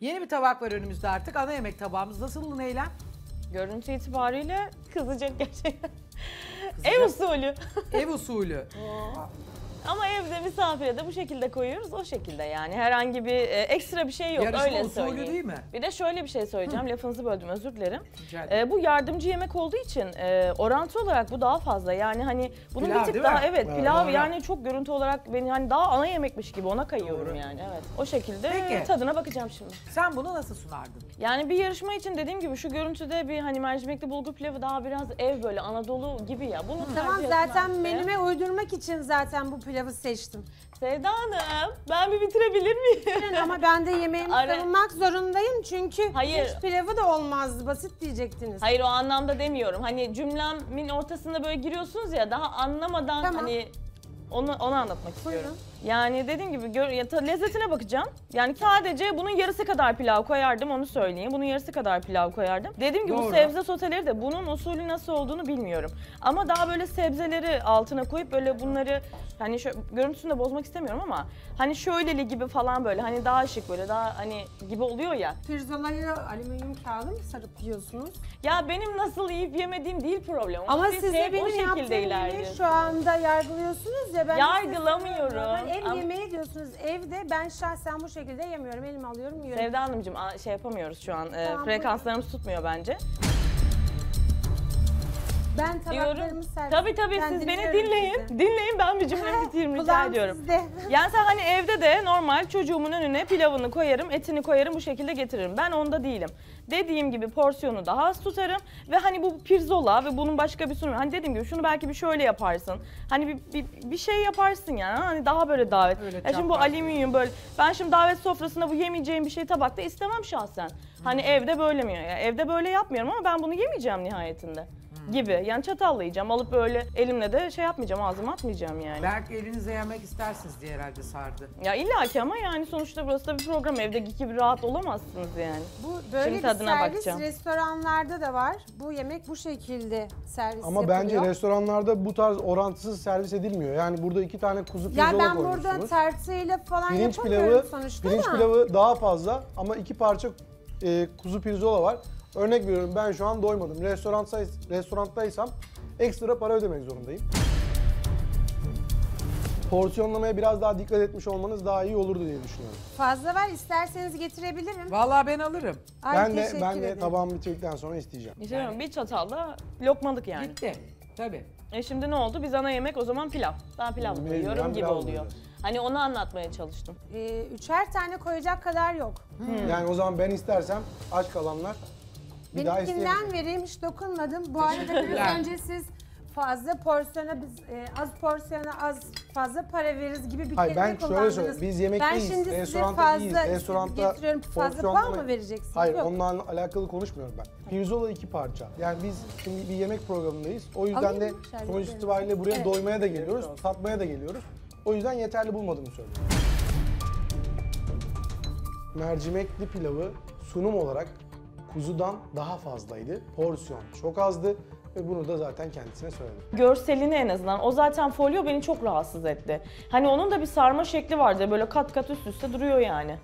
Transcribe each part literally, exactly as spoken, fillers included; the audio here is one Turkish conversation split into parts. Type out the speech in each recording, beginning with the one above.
Yeni bir tabak var önümüzde artık. Ana yemek tabağımız. Nasıl Neylem? Görüntü itibariyle kızacak gerçekten. Kızacak. Ev usulü. Ev usulü. Ama evde misafire de bu şekilde koyuyoruz. O şekilde yani. Herhangi bir e, ekstra bir şey yok. Yarışma öyle usulü söyleyeyim. Değil mi? Bir de şöyle bir şey söyleyeceğim. Hı. Lafınızı böldüm, özür dilerim. E, bu yardımcı yemek olduğu için e, orantı olarak bu daha fazla. Yani hani bunun pilav, bir tık daha mi? Evet pilav, pilav yani çok görüntü olarak beni hani daha ana yemekmiş gibi ona kayıyorum. Doğru. Yani. Evet. O şekilde. Peki. Tadına bakacağım şimdi. Sen bunu nasıl sunardın? Yani bir yarışma için dediğim gibi şu görüntüde bir hani mercimekli bulgur pilavı daha biraz ev böyle Anadolu gibi ya. Bunu tamam zaten menüme uydurmak için zaten bu pilavı seçtim. Sevda Hanım, ben bir bitirebilir miyim? Ama ben de yemeğimi savunmak zorundayım çünkü hiç pilavı da olmazdı, basit diyecektiniz. Hayır, o anlamda demiyorum. Hani cümlemin ortasında böyle giriyorsunuz ya, daha anlamadan tamam. Hani onu, onu anlatmak istiyorum. Buyurun. Yani dediğim gibi gör, ya, lezzetine bakacağım. Yani sadece bunun yarısı kadar pilav koyardım, onu söyleyeyim. Bunun yarısı kadar pilav koyardım. Dediğim gibi bu sebze soteleri de bunun usulü nasıl olduğunu bilmiyorum. Ama daha böyle sebzeleri altına koyup böyle bunları hani şöyle, görüntüsünü de bozmak istemiyorum ama hani şöyleli gibi falan böyle hani daha şık böyle daha hani gibi oluyor ya. Pirzolayı alüminyum kağıdı mı sarıp yiyorsunuz? Ya benim nasıl yiyip yemediğim değil problem. Ama siz de benim yaptığım şu anda yargılıyorsunuz ya. Ben yargılamıyorum. Ev Am yemeği diyorsunuz evde, ben şahsen bu şekilde yemiyorum, elimi alıyorum yiyorum. Sevda Hanımcığım şey yapamıyoruz şu an, tamam, e, frekanslarımız buyurun. Tutmuyor bence. Ben tabaklarımı servis. Tabii tabii ben siz beni dinleyin, size. Dinleyin ben bir cümlemi bitireyim rica ediyorum. Sizde. Yani sen hani evde de normal çocuğumun önüne pilavını koyarım, etini koyarım bu şekilde getiririm. Ben onda değilim. Dediğim gibi porsiyonu daha az tutarım ve hani bu pirzola ve bunun başka bir sunumu. Hani dediğim gibi şunu belki bir şöyle yaparsın. Hani bir, bir, bir şey yaparsın yani hani daha böyle davet. Ya şimdi bu alüminyum böyle. Ben şimdi davet sofrasında bu yemeyeceğim bir şey tabakta istemem şahsen. Hı. Hani evde böyle mi? Yani evde böyle yapmıyorum ama ben bunu yemeyeceğim nihayetinde. Gibi. Yani çatallayacağım. Alıp böyle elimle de şey yapmayacağım, ağzıma atmayacağım yani. Belki elinize yemek istersiniz diye herhalde sardı. Ya illaki ama yani sonuçta burası da bir program. Evdeki gibi rahat olamazsınız yani. Bu böyle şimdi bir servis bakacağım. Restoranlarda da var. Bu yemek bu şekilde servis ama yapılıyor. Ama bence restoranlarda bu tarz orantısız servis edilmiyor. Yani burada iki tane kuzu pirzola koymuşsunuz. Ya ben burada tartıyla falan pirinç yapamıyorum pilavı, sonuçta pirinç da. Pirinç pilavı daha fazla ama iki parça e, kuzu pirzola var. Örnek veriyorum, ben şu an doymadım. Restoranttaysam ekstra para ödemek zorundayım. Porsiyonlamaya biraz daha dikkat etmiş olmanız daha iyi olurdu diye düşünüyorum. Fazla var, isterseniz getirebilirim. Vallahi ben alırım. Ay, ben de ben de tabağımı bitirdikten sonra isteyeceğim. Yani. Bir çatalla lokmalık yani. Gitti. Tabii. E şimdi ne oldu? Biz ana yemek o zaman pilav. Ben pilav koyuyorum gibi oluyor. Diyoruz. Hani onu anlatmaya çalıştım. Ee, üçer tane koyacak kadar yok. Hmm. Yani o zaman ben istersem aç kalanlar... Benimkinden vereyim, hiç dokunmadım. Bu arada biraz önce siz fazla porsiyona biz e, az porsiyona az fazla para veririz gibi bir kelime kullandınız. Biz yemekteyiz, restoranda değiliz. Ben şimdi size fazla getiriyorum, fazla puan mı vereceksiniz? Hayır, yok. Onunla alakalı konuşmuyorum ben. Pirzola iki parça. Yani biz şimdi bir yemek programındayız. O yüzden alayım de sonuç itibariyle buraya evet. Doymaya da geliyoruz, evet. Tatmaya da geliyoruz. O yüzden yeterli bulmadığımı söylüyorum. Mercimekli pilavı sunum olarak kuzudan daha fazlaydı, porsiyon çok azdı ve bunu da zaten kendisine söyledim. Görselini en azından, o zaten folyo beni çok rahatsız etti. Hani onun da bir sarma şekli vardı, böyle kat kat üst üste duruyor yani.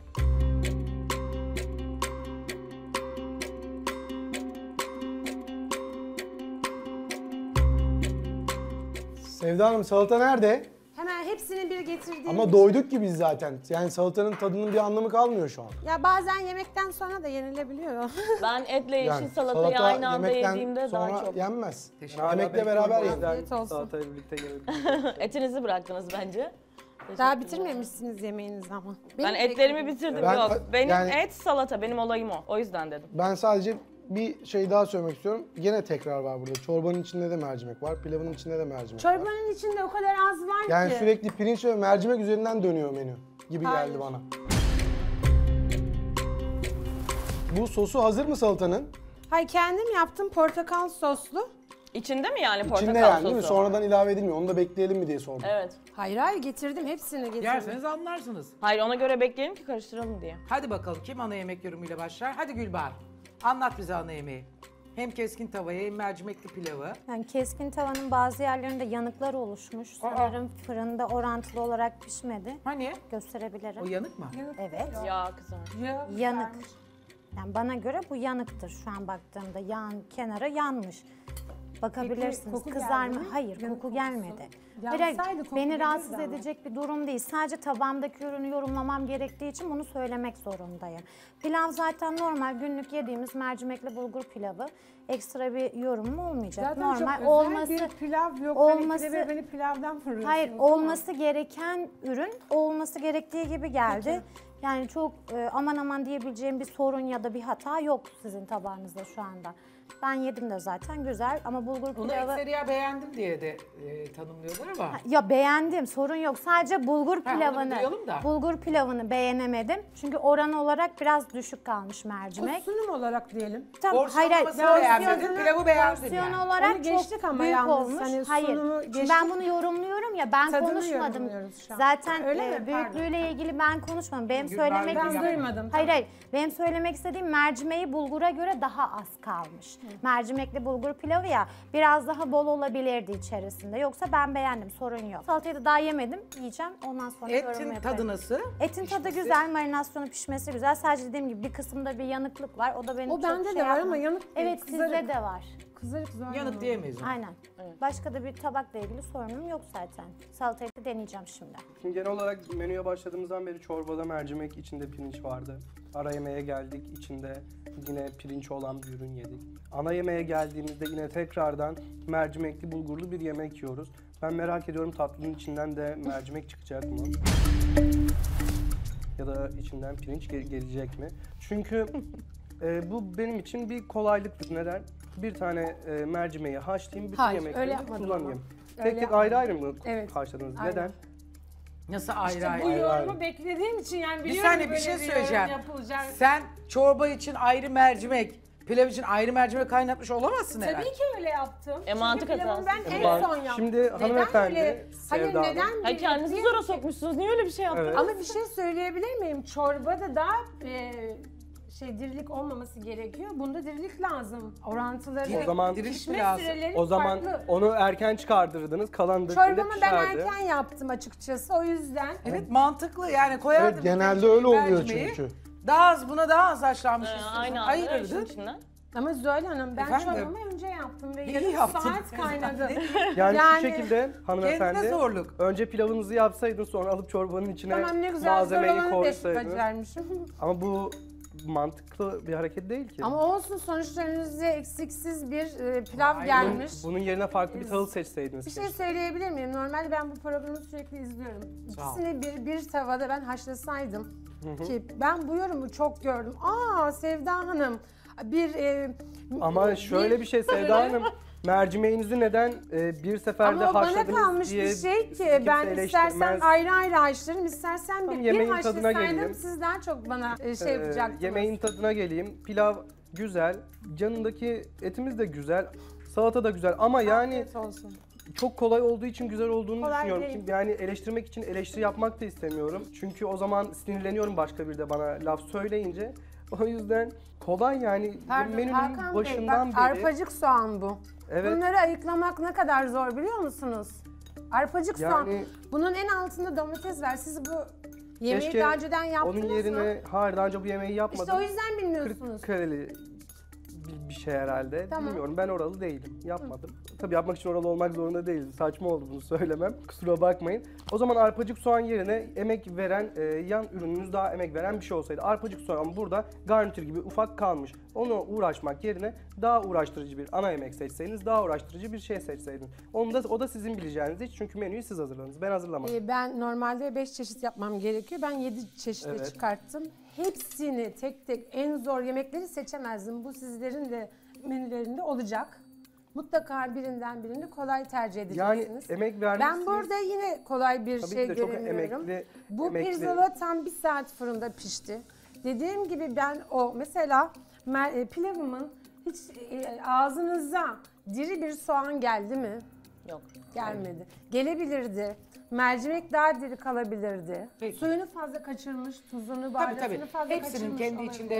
Sevda Hanım, salata nerede? Hemen hepsini bir getirdiğim ama doyduk ki biz zaten. Yani salatanın tadının bir anlamı kalmıyor şu an. Ya bazen yemekten sonra da yenilebiliyor. Ben etle yeşil yani, salatayı salata aynı anda yediğimde daha çok. Sonra yenmez. Yani yemekle beraber yedim. Salatayı birlikte yenebilirim. Etinizi bıraktınız bence. Daha bitirmemişsiniz yemeğinizi ama. Benim ben etlerimi bitirdim ben, yok. Benim yani, et salata benim olayım o. O yüzden dedim. Ben sadece bir şey daha söylemek istiyorum. Yine tekrar var burada. Çorbanın içinde de mercimek var, pilavın içinde de mercimek Çorbanın var. Çorbanın içinde o kadar az var yani ki. Yani sürekli pirinç ve mercimek üzerinden dönüyor menü gibi hayır. Geldi bana. Bu sosu hazır mı salatanın? Hayır, kendim yaptım, portakal soslu. İçinde mi yani portakal İçinde yani sosu? Değil mi? Sonradan ilave edilmiyor. Onu da bekleyelim mi diye sordum. Evet. Hayır hayır getirdim. Hepsini getirdim. Yerseniz anlarsınız. Hayır, ona göre bekleyelim ki karıştıralım diye. Hadi bakalım kim ana yemek yorumuyla başlar? Hadi Gülbahar. Anlat bize ana yemeği. Hem keskin tavaya hem mercimekli pilava. Yani keskin tavanın bazı yerlerinde yanıklar oluşmuş. Sanırım Aa. fırında orantılı olarak pişmedi. Hani? Gösterebilirim. O yanık mı? Yanık. Evet. Yağ kızarmış. Ya, yanık. Yani bana göre bu yanıktır. Şu an baktığımda yan kenara yanmış. Bakabilirsiniz. Peki, kızarma. Hayır, yanık koku gelmedi. Direkt beni rahatsız ama. edecek bir durum değil. Sadece tabağımdaki ürünü yorumlamam gerektiği için bunu söylemek zorundayım. Pilav zaten normal günlük yediğimiz mercimekli bulgur pilavı. Ekstra bir yorumum olmayacak. Zaten normal olması bir pilav yok. Olması hani beni pilavdan fırlıyorsun. Hayır, olması gereken ürün olması gerektiği gibi geldi. Peki. Yani çok e, aman aman diyebileceğim bir sorun ya da bir hata yok sizin tabağınızda şu anda. Ben yedim de zaten güzel ama bulgur pilavı... Onu ekseriye beğendim diye de e, tanımlıyorlar ama... Ha, ya beğendim, sorun yok. Sadece bulgur ha, pilavını bulgur pilavını beğenemedim. Çünkü oran olarak biraz düşük kalmış mercimek. O sunum olarak diyelim. Tabii, Orşanlaması beğenmedim, pilavı beğendim porsiyon yani. Porsiyon olarak geçtik çok ama büyük yalnız, olmuş. Hani hayır, geçtik. Ben bunu yorumluyorum ya, ben Tadını konuşmadım. Zaten e, büyüklüğüyle Pardon. ilgili ben konuşmadım. Benim söylemek ben duymadım. Hayır hayır, benim söylemek istediğim mercimeği bulgura göre daha az kalmış. Mercimekli bulgur pilavı ya, biraz daha bol olabilirdi içerisinde. Yoksa ben beğendim, sorun yok. Salatayı da daha yemedim, yiyeceğim. Ondan sonra yorum yaparım. Etin tadı nasıl? Etin tadı güzel, marinasyonu pişmesi güzel. Sadece dediğim gibi bir kısımda bir yanıklık var. O da benim o çok şey O bende de var yapmadım. ama yanık Evet, kızarık. sizde de var. Kızarık zor. Yanık diyemeyiz. Aynen. Evet. Başka da bir tabakla ilgili sorunum yok zaten. Salatayı da deneyeceğim şimdi. Şimdi genel olarak menüye başladığımızdan beri çorbada mercimek, içinde pirinç vardı. Ara yemeğe geldik, içinde yine pirinç olan bir ürün yedik. Ana yemeğe geldiğimizde yine tekrardan mercimekli bulgurlu bir yemek yiyoruz. Ben merak ediyorum tatlının içinden de mercimek çıkacak mı? Ya da içinden pirinç ge gelecek mi? Çünkü e, bu benim için bir kolaylıktır. Neden? Bir tane e, mercimeği haşlayayım, bütün yemekleri kullanayım. Tek öyle tek yapmadım. ayrı ayrı mı evet. haşladınız? Aynen. Neden? Nasıl ayrı işte ayrı? Bu yorumu ayrı. beklediğim için yani biliyorum bir böyle bir şey söyleyeceğim. Sen çorba için ayrı mercimek, pilav için ayrı mercimek kaynatmış olamazsın herhalde. Tabii ki öyle yaptım. E mantık hatası. Ben en son yaptım. Şimdi hanımefendi Sevda Hanım. Hayır neden? Kendinizi zora sokmuşsunuz. Niye öyle bir şey yaptınız? Evet. Ama bir şey söyleyebilir miyim? Çorba da daha... E, şey dirilik olmaması gerekiyor. Bunda dirilik lazım. Orantıları, o zaman pişme süreleri farklı. O zaman onu erken çıkardırdınız. Kalan dökümde pişerdi. Çorbamı ben erken yaptım açıkçası. O yüzden. Evet, evet mantıklı. Yani koyardım. Evet, genelde öyle oluyor çünkü. Daha az buna daha az haşlanmış üstüne ayırırdın. Ama Zuhal Hanım ben çorbamı önce yaptım ve yarım saat kaynadı. Yani, yani şu şekilde hanımefendi zorluk. Önce pilavınızı yapsaydın sonra alıp çorbanın içine tamam, ne güzel, malzemeyi koysaydınız. Ama bu mantıklı bir hareket değil ki. Ama olsun sonuçta önünüze eksiksiz bir e, pilav Aynen. gelmiş. Bunun yerine farklı bir tahıl seçseydiniz. Bir şey söyleyebilir miyim? Normalde ben bu programı sürekli izliyorum. İkisini bir, bir tavada ben haşlasaydım Hı -hı. ki ben bu yorumu çok gördüm. Aa Sevda Hanım bir... E, Ama bir, şöyle bir şey Sevda Hanım. Mercimeğinizi neden e, bir seferde haşladınız diye bir şey ki ben istersen ayrı ayrı haşlarım, istersen bir, bir haşlasaydım siz daha çok bana e, şey ee, yapacaktınız. Yemeğin tadına geleyim. Pilav güzel, canındaki etimiz de güzel, salata da güzel ama yani çok kolay olduğu için güzel olduğunu kolay düşünüyorum. Değil. Yani eleştirmek için eleştiri yapmak da istemiyorum. Çünkü o zaman sinirleniyorum başka bir de bana laf söyleyince. O yüzden kolay yani Pardon, menünün Hakan başından Bey, bak, beri... Arpacık soğan bu. Evet. Bunları ayıklamak ne kadar zor biliyor musunuz? Arpacık yani, soğan. Bunun en altında domates var. Siz bu yemeği daha önceden yaptınız mı? Onun yerine mı? hayır daha önce bu yemeği yapmadım. İşte o yüzden bilmiyorsunuz. Kırıkkale'li bir şey herhalde. Tamam. Bilmiyorum ben oralı değilim. Yapmadım. Hı. Tabii yapmak için oralı olmak zorunda değilim. Saçma oldu bunu söylemem. Kusura bakmayın. O zaman arpacık soğan yerine emek veren, e, yan ürününüz daha emek veren bir şey olsaydı. Arpacık soğan burada garnitür gibi ufak kalmış. Onunla uğraşmak yerine daha uğraştırıcı bir ana yemek seçseydiniz, daha uğraştırıcı bir şey seçseydiniz. Onu da, o da sizin bileceğiniz hiç. Çünkü menüyü siz hazırladınız. Ben hazırlamadım. Ee, ben normalde beş çeşit yapmam gerekiyor. Ben yedi çeşit evet. çıkarttım. Hepsini tek tek en zor yemekleri seçemezdim. Bu sizlerin de menülerinde olacak. Mutlaka birinden birini kolay tercih edeceksiniz. Yani emek vermişsiniz. Ben burada yine kolay bir Tabii şey göremiyorum. Emekli, Bu emekli. pirzola tam bir saat fırında pişti. Dediğim gibi ben o mesela pilavımın hiç e, ağzınıza diri bir soğan geldi mi? Yok. Gelmedi. Gelebilirdi. Mercimek daha diri kalabilirdi. Peki. Suyunu fazla kaçırmış, tuzunu, baharatını tabii, tabii. fazla Hepsinin kaçırmış. Hepsinin kendi içinde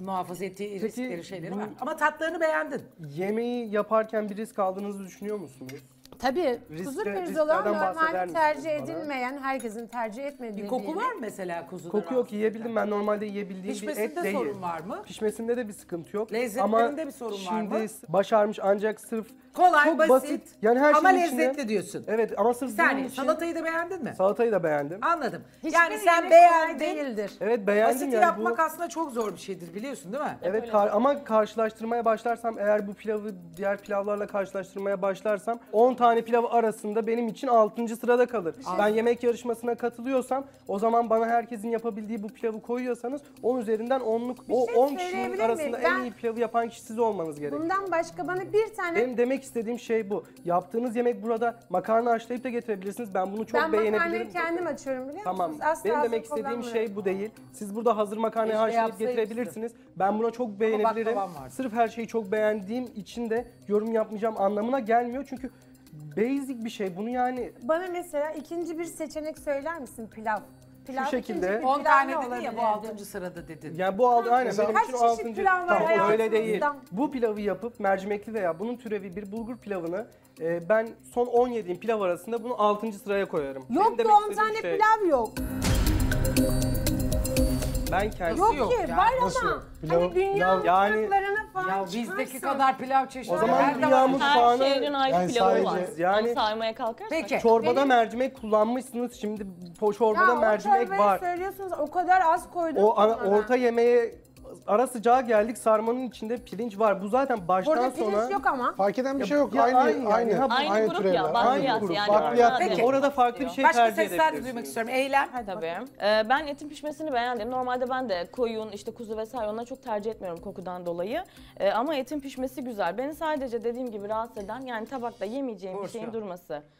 e, muhafaza ettiği riskleri, şeyleri var. Ama tatlarını beğendin. Yemeği yaparken bir risk aldığınızı düşünüyor musunuz? Tabii. Riskle, kuzu pirzola normalde tercih edilmeyen, bana? herkesin tercih etmediği bir koku değil. Var mı mesela kuzudan? Koku yok, yiyebildim ben. Normalde yiyebildiğim bir et değil. Pişmesinde sorun var mı? Pişmesinde de bir sıkıntı yok. Lezzetlerinde bir sorun var mı? Ama şimdi başarmış ancak sırf kolay, çok basit, basit. Yani her ama lezzetli içine... diyorsun. Evet ama sırf bunun için... Salatayı da beğendin mi? Salatayı da beğendim. Anladım. Hiç yani sen beğendin. Değildir. Evet beğendim. Basit yani yapmak bu... aslında çok zor bir şeydir, biliyorsun değil mi? Evet kar ama karşılaştırmaya başlarsam, eğer bu pilavı diğer pilavlarla karşılaştırmaya başlarsam on tane pilav arasında benim için altıncı sırada kalır. Şey. Ben yemek yarışmasına katılıyorsam, o zaman bana herkesin yapabildiği bu pilavı koyuyorsanız on üzerinden onluk o on kişinin arasında ben... en iyi pilavı yapan kişi siz olmanız gerekiyor. Bundan başka bana bir tane... Benim demek istediğim şey bu. Yaptığınız yemek burada makarna haşlayıp da getirebilirsiniz. Ben bunu çok ben beğenebilirim. Ben makarnayı kendim açıyorum, biliyor musunuz? Tamam. Asla benim demek istediğim şey bu değil. Siz burada hazır makarnayı işte haşlayıp getirebilirsiniz. Ben buna çok beğenebilirim. Sırf her şeyi çok beğendiğim için de yorum yapmayacağım anlamına gelmiyor. Çünkü basic bir şey. Bunu yani... Bana mesela ikinci bir seçenek söyler misin? Pilav. Pilav şu şekilde. on tane dedi ya, bu altıncı sırada dedin. Yani bu altıncı. Aynen. Kaç çeşit pilav var hayatımızdan? Öyle değil. Bu pilavı yapıp mercimekli veya bunun türevi bir bulgur pilavını e, ben son on yediğim pilav arasında bunu altıncı sıraya koyarım. Yok da on tane şey, pilav yok. Ben kendim yok, yok ki, var ama hani dünyanın yani, fırınlarına falan ya bizdeki kadar pilav çeşitleri. O zaman dünyanın mutfağına yani pilavı var. Yani onu saymaya kalkarsak. Peki. Çorbada benim... mercimek kullanmışsınız, şimdi çorbada ya, mercimek var. Söylüyorsunuz, o kadar az koydum. O ana, orta yemeğe ara sıcağa geldik, sarmanın içinde pirinç var. Bu zaten baştan sona... Burada pirinç sonra... yok ama. Fark eden bir şey yok. Ya, aynı, aynı, aynı, aynı, aynı, aynı grup ya, bakliyat yani. Bakliyat. Peki. Orada farklı bir şey başka tercih edebilirsiniz. Başka sesler duymak istiyorum. Eylem. Hadi tabii. Ee, ben etin pişmesini beğendim. Normalde ben de koyun, işte kuzu vesaire onları çok tercih etmiyorum kokudan dolayı. Ee, ama etin pişmesi güzel. Beni sadece dediğim gibi rahatsız eden, yani tabakta yemeyeceğim Bursa. bir şeyin durması.